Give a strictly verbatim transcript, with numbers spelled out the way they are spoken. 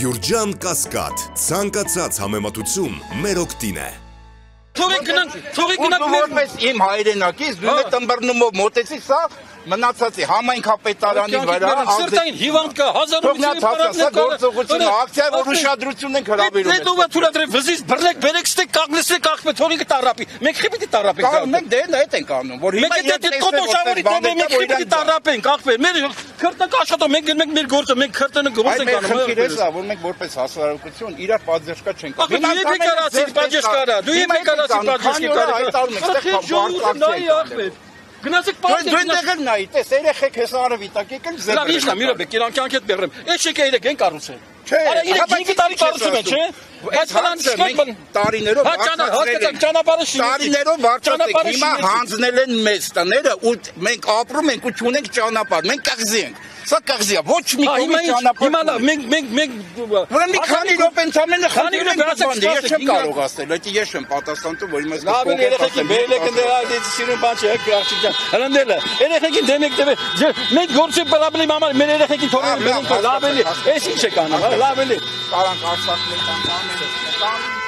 Գյուրջան Կասկադ, ցանկացած համեմատություն մեր օգտին է։ Իմ հայրենակից դու տնբռնումով մոտեցի, սա մնացածի համայնքապետարանի վրա սրտային հիվանդ կա, հազարամյա Հանդիպ Գնացեք պատկեր։ Դու դեռ նայ, տես երեխեք հեսա արևիտակի կն զեփ։ Լավ, ի՞նչն է, միրը բեք, իրանք անքետ բերեմ։ Էս չեք իրեք են կառուցել։ Չէ, հինգ տարի կառուցում են, չէ։ Բայց հրանցում են տարիներով վարչացել։ Հիմա հանձնել են մեզ տները ու մենք ապրում ենք ու չունենք ճանապարհ։ Մենք կղզի ենք։ Սա կղզի է, ոչ մի կողմի ճանապարհ։ Հիմա լավ, մենք մենք մենք Որը մի քանի րոպեն ցամենը խնդրում ենք բան, ես չեմ կարող ասել, այտի ես եմ պատասխանատու, որ իմաս կողքը։ Լավ, երեխեքի բերել եք դրա դից սիրուն բան չէ, աղջիկ ջան։ Հրանդելը, երեխեքին դեմեք դեմը։ Մենք գործի պրոբլեմի համար մեր երեխեքին թողնենք, լավ էլի։ Էս ինչ է կանա, լավ էլի։ Կարանք արցակներ տան տանները, տան